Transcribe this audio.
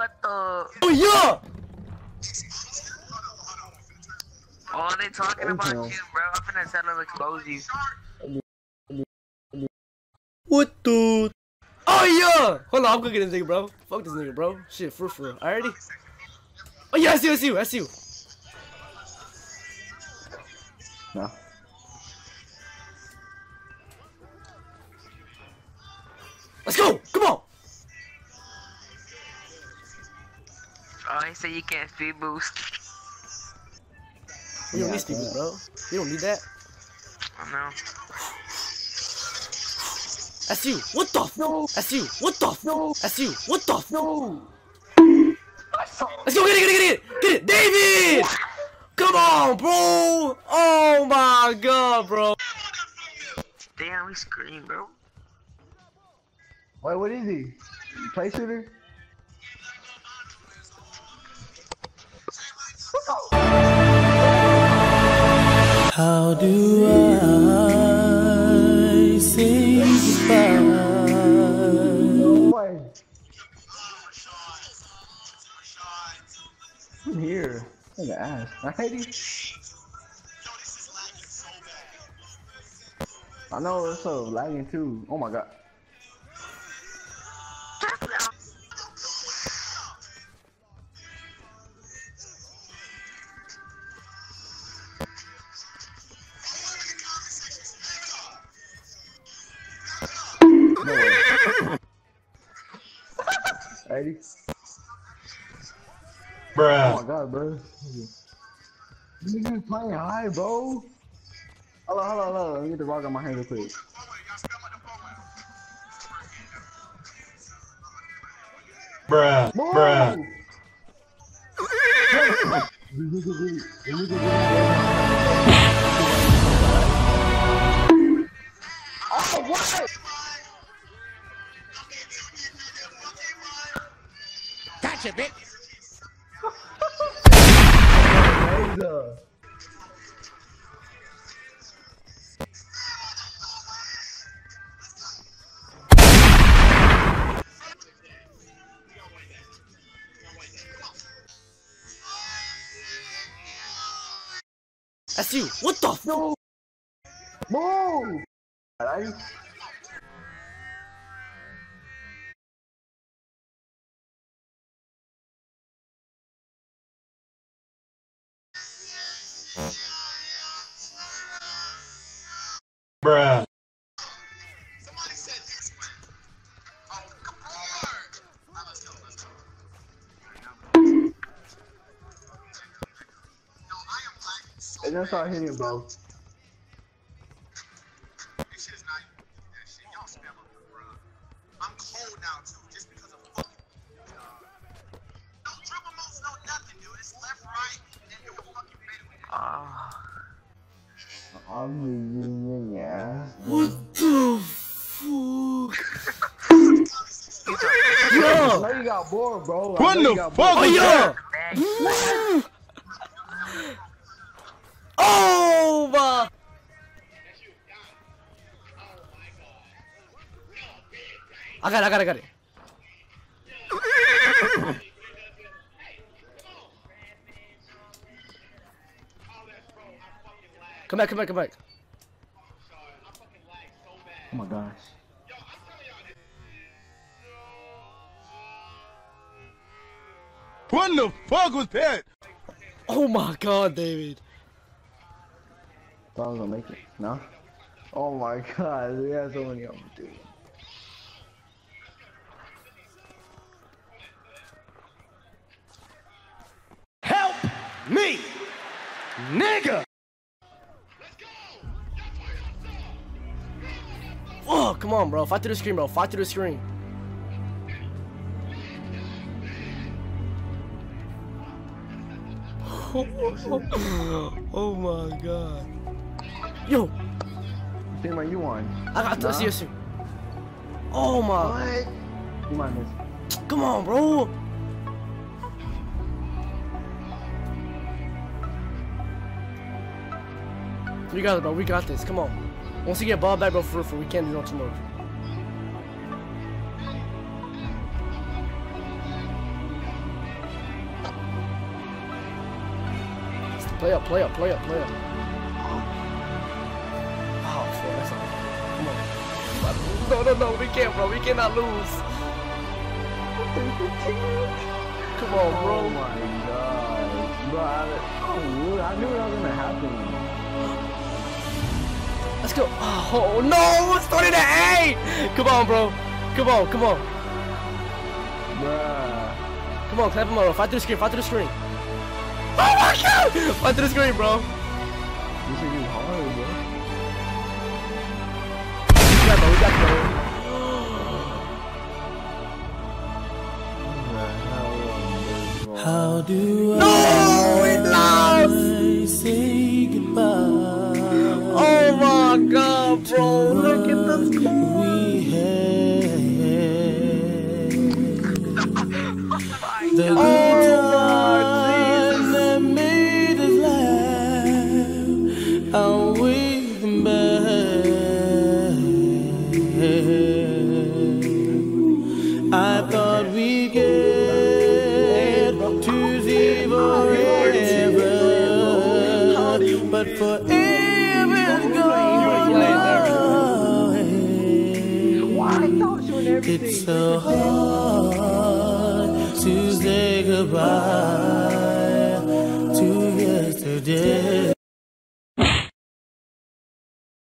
What the? Oh yeah! Oh, they talking about you, bro. I'm finna settle expose you. What the? Oh yeah! Hold on, I'm gonna get this nigga, bro. Fuck this nigga, bro. Shit, for real. Alrighty. Oh yeah, I see you, I see you, I see you. No. Let's go! Come on! Oh, he said you can't speed boost. You don't need speed boost, bro. You don't need that. I know. That's you. What the? No. That's you. What the? No. That's you. What the? No. Let's go! Get it! Get it! Get it! Get it! David! Come on, bro! Oh my god, bro! Damn, we screamed, bro. Wait, what is he? Play shooter? How do I say goodbye? I'm here. Look at the ass. I hate you. I know it's so lagging too. Oh my god. Bruh. Oh my god, bro. This nigga's playing high, bro. Hello, hello, hello. Let me get the rock on my hand real quick. Bruh. Bruh. Oh, what? Gotcha, bitch. That's you. What the? No. Move. Alright. Bruh. Somebody said this one. Oh, come on. Let's go, let's go. No, I am like, that's all hitting, bro. This shit is not that shit. Y'all spam up, bruh. I'm cold now, too, just because of fucking. No triple moves, no nothing, dude. It's left, right, and then do a fucking fadeaway. What the fuck? Yo! I got bored, bro. What the fuck? Oh, yo! Oh, my! I got it. Come back. Oh my gosh. What the fuck was that? Oh my god, David. I was gonna make it. No? Oh my god, we have so many of them, dude. Help me, nigga! Oh, come on, bro. Fight through the screen, bro. Fight through the screen. Oh my god. Yo. Damn, are you on? I got to see you soon. Oh my. What? You might miss. Come on, bro. We got it, bro. We got this. Come on. Once you get ball back, bro, for we can't do nothing more. Play up, play up, play up, play up. Oh, man, that's all. Come on. No, we can't, bro. We cannot lose. Come on, bro. Oh, my God. Bro, I knew that was going to happen. Let's go. Oh, no. It's 30-8. Come on, bro. Come on, come on. Bruh. Come on, clap him over. Fight through the screen, fight through the screen. Oh my God! Fight through the screen, bro. This is getting hard, bro. We got, bro. We got, bro. How do I say goodbye? Oh my God, bro. Look at the score. Oh God, that made us laugh. I'll wait back. I thought we get to zero forever, but forever gone. It's so hard to say goodbye to yesterday.